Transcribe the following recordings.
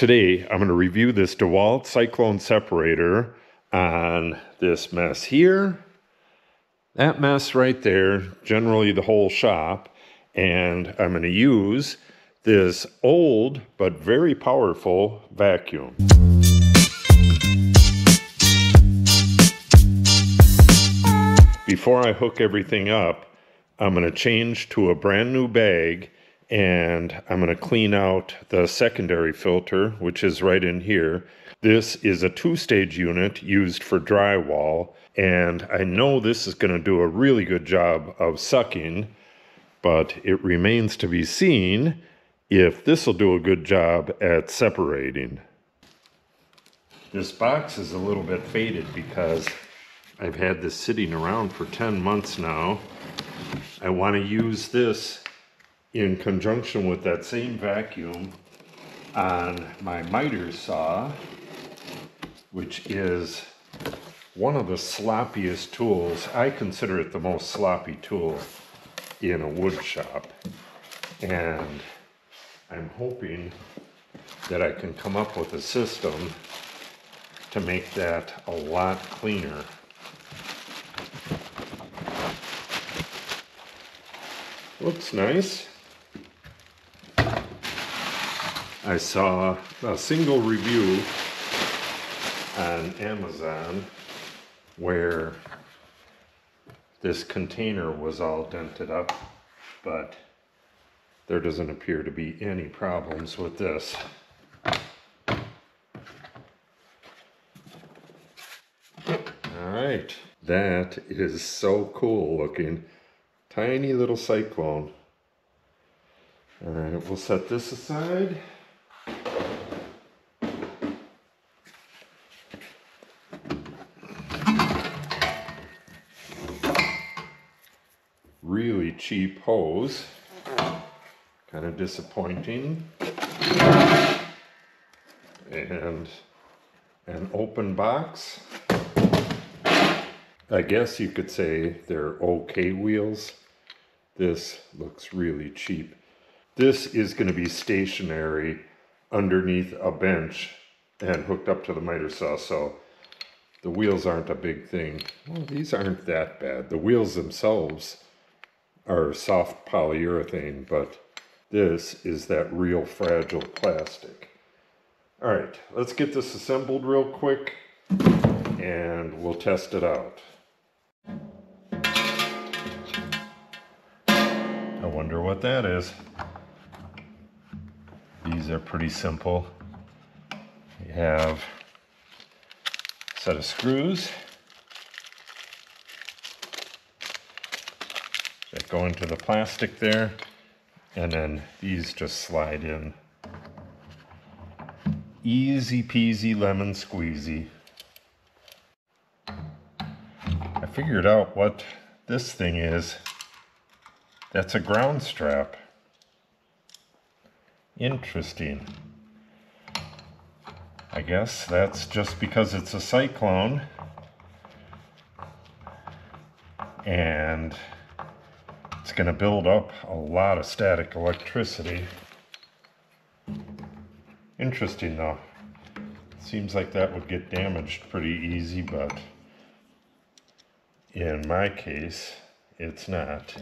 Today, I'm going to review this DeWalt Cyclone separator on this mess here, that mess right there, generally the whole shop, and I'm going to use this old but very powerful vacuum. Before I hook everything up, I'm going to change to a brand new bag and I'm going to clean out the secondary filter, which is right in here. This is a two-stage unit used for drywall, and I know this is going to do a really good job of sucking, but it remains to be seen if this will do a good job at separating. This box is a little bit faded because I've had this sitting around for 10 months now. I want to use this in conjunction with that same vacuum on my miter saw, which is one of the sloppiest tools. I consider it the most sloppy tool in a wood shop, and I'm hoping that I can come up with a system to make that a lot cleaner. Looks nice. I saw a single review on Amazon where this container was all dented up, but there doesn't appear to be any problems with this. All right, that is so cool looking. Tiny little cyclone. All right, we'll set this aside. Really cheap hose. Kind of disappointing. And an open box. I guess you could say they're okay wheels. This looks really cheap. This is going to be stationary underneath a bench and hooked up to the miter saw, so the wheels aren't a big thing. Well, these aren't that bad. The wheels themselves are soft polyurethane, but this is that real fragile plastic. All right, let's get this assembled real quick and we'll test it out. I wonder what that is. These are pretty simple. You have a set of screws that go into the plastic there, and then these just slide in. Easy peasy lemon squeezy. I figured out what this thing is. That's a ground strap. Interesting. I guess that's just because it's a cyclone. And it's going to build up a lot of static electricity. Interesting though. Seems like that would get damaged pretty easy, but in my case, it's not.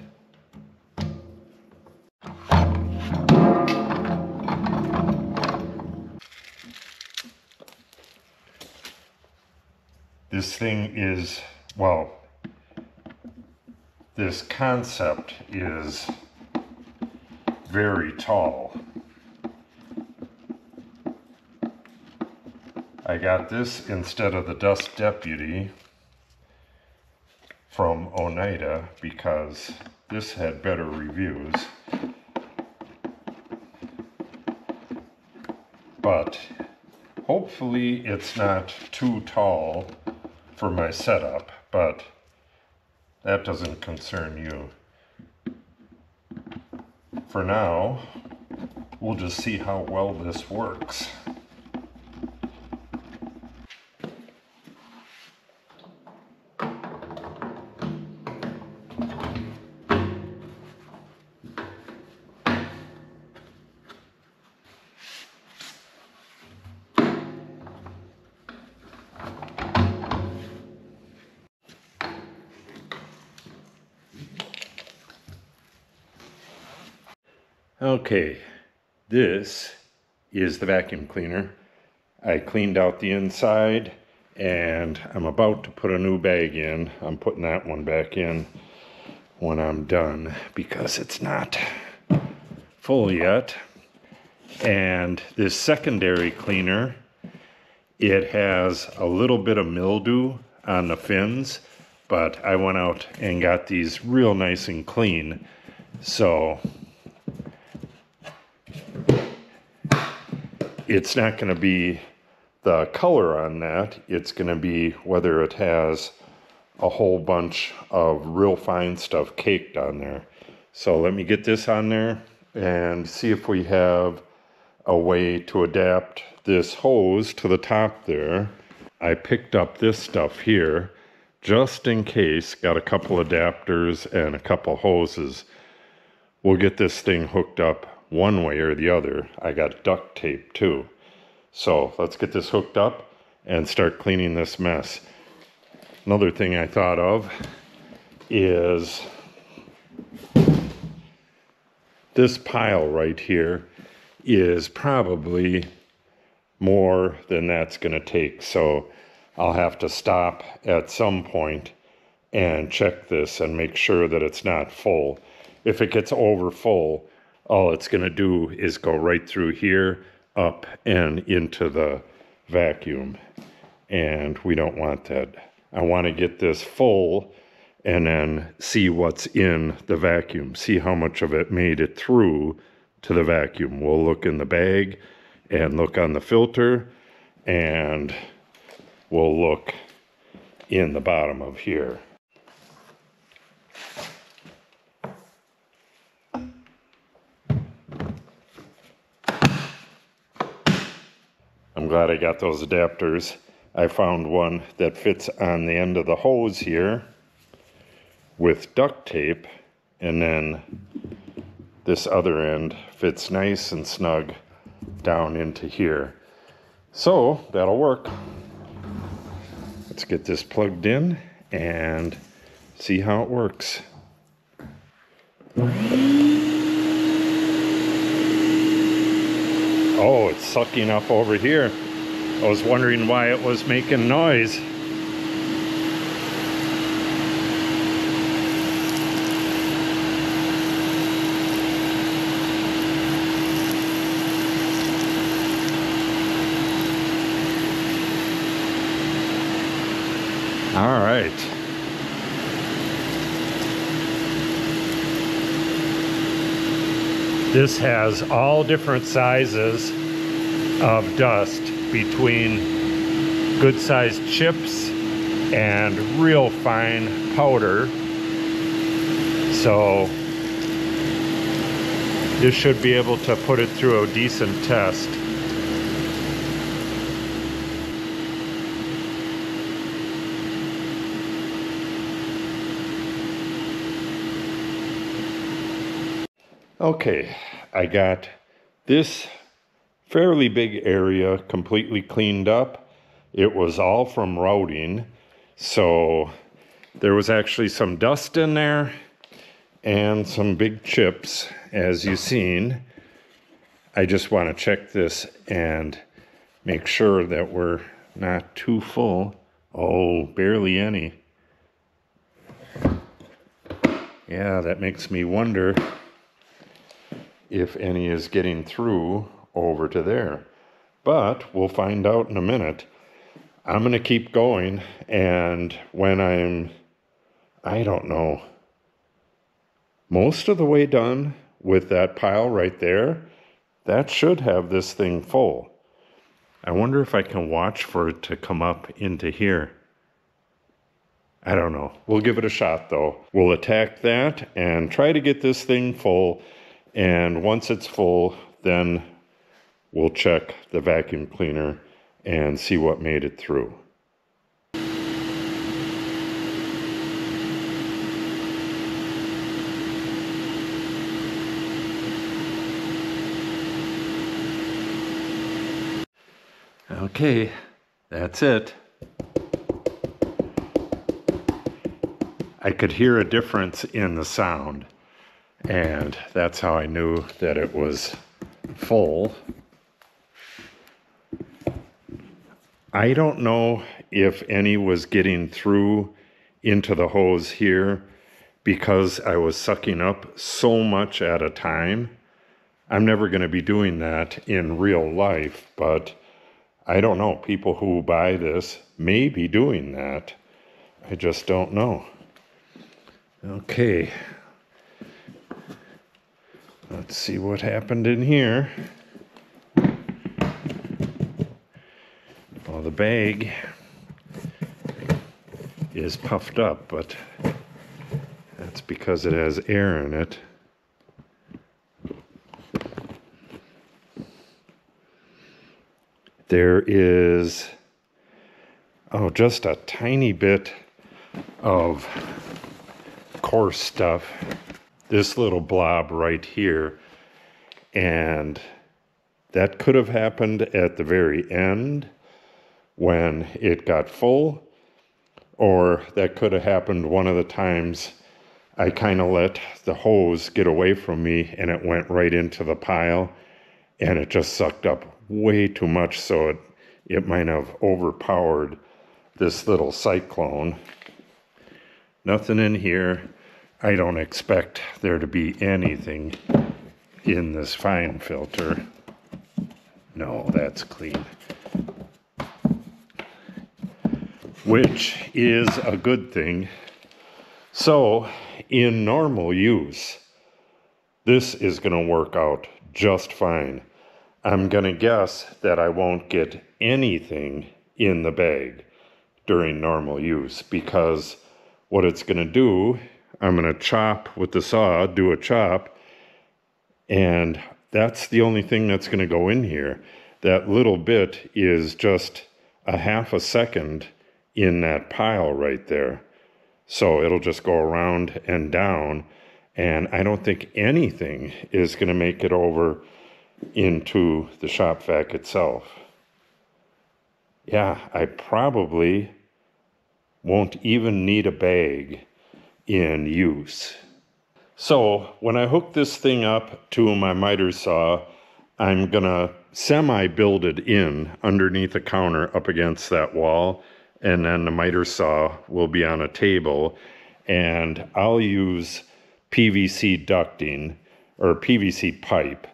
This thing is, well, this concept is very tall. I got this instead of the Dust Deputy from Oneida because this had better reviews. But hopefully it's not too tall for my setup, but that doesn't concern you. For now, we'll just see how well this works. Okay, this is the vacuum cleaner. I cleaned out the inside and I'm about to put a new bag in. I'm putting that one back in when I'm done because it's not full yet. And this secondary cleaner, it has a little bit of mildew on the fins, but I went out and got these real nice and clean. So it's not going to be the color on that. It's going to be whether it has a whole bunch of real fine stuff caked on there. So let me get this on there and see if we have a way to adapt this hose to the top there. I picked up this stuff here just in case. Got a couple adapters and a couple hoses. We'll get this thing hooked up one way or the other. I got duct tape too. So let's get this hooked up and start cleaning this mess. Another thing I thought of is this pile right here is probably more than that's going to take. So I'll have to stop at some point and check this and make sure that it's not full. If it gets over full, all it's going to do is go right through here, up and into the vacuum. And we don't want that. I want to get this full and then see what's in the vacuum. See how much of it made it through to the vacuum. We'll look in the bag and look on the filter. And we'll look in the bottom of here. I'm glad I got those adapters. I found one that fits on the end of the hose here with duct tape, and then this other end fits nice and snug down into here. So that'll work. Let's get this plugged in and see how it works. Oh, it's sucking up over here. I was wondering why it was making noise. All right. This has all different sizes of dust, between good sized chips and real fine powder. So this should be able to put it through a decent test. Okay, I got this fairly big area completely cleaned up. It was all from routing, so there was actually some dust in there and some big chips, as you've seen. I just want to check this and make sure that we're not too full. Oh, barely any. Yeah, that makes me wonder if any is getting through over to there. But we'll find out in a minute. I'm going to keep going, and when I'm, I don't know, most of the way done with that pile right there, that should have this thing full. I wonder if I can watch for it to come up into here. I don't know. We'll give it a shot though. We'll attack that and try to get this thing full. And once it's full, then we'll check the vacuum cleaner and see what made it through. Okay, that's it. I could hear a difference in the sound. and that's how I knew that it was full. I don't know if any was getting through into the hose here because I was sucking up so much at a time. I'm never going to be doing that in real life, but I don't know. People who buy this may be doing that. I just don't know. Okay. Let's see what happened in here. Well, the bag is puffed up, but that's because it has air in it. There is, oh, just a tiny bit of coarse stuff. This little blob right here. And that could have happened at the very end when it got full, or that could have happened one of the times I kind of let the hose get away from me and it went right into the pile and it just sucked up way too much, so it might have overpowered this little cyclone. Nothing in here. I don't expect there to be anything in this fine filter. No, that's clean. Which is a good thing. So, in normal use, this is going to work out just fine. I'm going to guess that I won't get anything in the bag during normal use, because what it's going to do, I'm going to chop with the saw, do a chop, and that's the only thing that's going to go in here. That little bit is just a half a second in that pile right there. So it'll just go around and down, and I don't think anything is going to make it over into the shop vac itself. Yeah, I probably won't even need a bag in use. So when I hook this thing up to my miter saw, I'm gonna semi-build it in underneath the counter up against that wall, and then the miter saw will be on a table, and I'll use PVC ducting or PVC pipe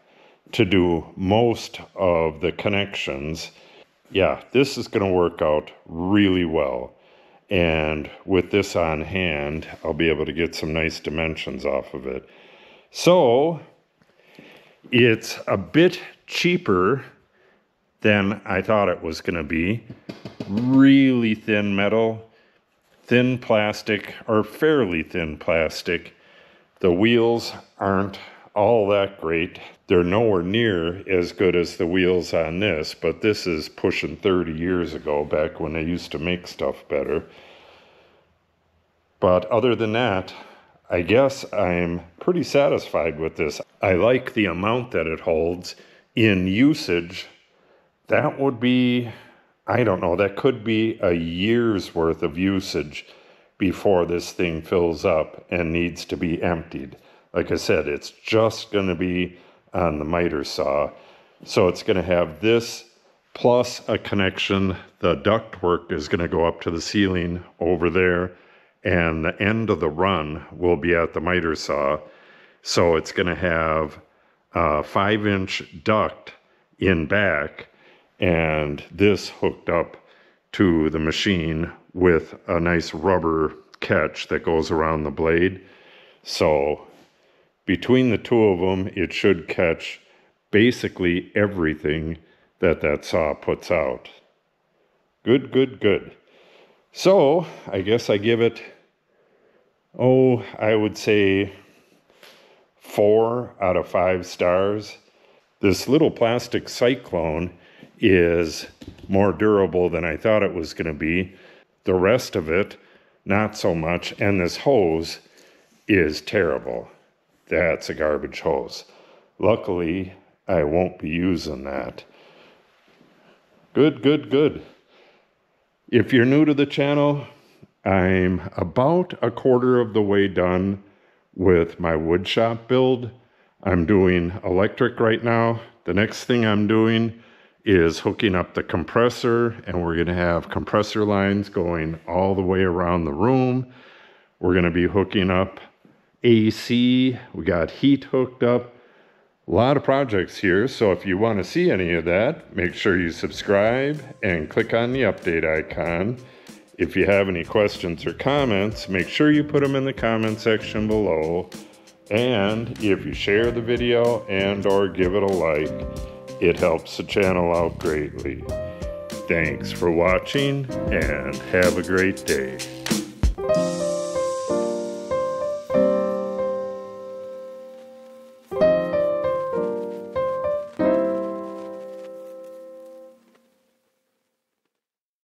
to do most of the connections. Yeah, this is gonna work out really well. And with this on hand, I'll be able to get some nice dimensions off of it. So, it's a bit cheaper than I thought it was going to be. Really thin metal, thin plastic, or fairly thin plastic. The wheels aren't all that great. They're nowhere near as good as the wheels on this, but this is pushing 30 years ago, back when they used to make stuff better. But other than that, I guess I'm pretty satisfied with this. I like the amount that it holds. In usage, that would be, I don't know, that could be a year's worth of usage before this thing fills up and needs to be emptied. Like I said, it's just going to be on the miter saw. So it's going to have this plus a connection. The ductwork is going to go up to the ceiling over there, and the end of the run will be at the miter saw. So it's going to have a 5-inch duct in back, and this hooked up to the machine with a nice rubber catch that goes around the blade. So between the two of them, it should catch basically everything that saw puts out. Good, good, good. So, I guess I give it, oh, I would say 4 out of 5 stars. This little plastic cyclone is more durable than I thought it was going to be. The rest of it, not so much. And this hose is terrible. That's a garbage hose. Luckily, I won't be using that. Good, good, good. If you're new to the channel, I'm about a quarter of the way done with my wood shop build. I'm doing electric right now. The next thing I'm doing is hooking up the compressor, and we're going to have compressor lines going all the way around the room. We're going to be hooking up AC. We got heat hooked up. A lot of projects here, so if you want to see any of that, make sure you subscribe and click on the update icon. If you have any questions or comments, make sure you put them in the comment section below. And if you share the video and or give it a like, it helps the channel out greatly. Thanks for watching and have a great day.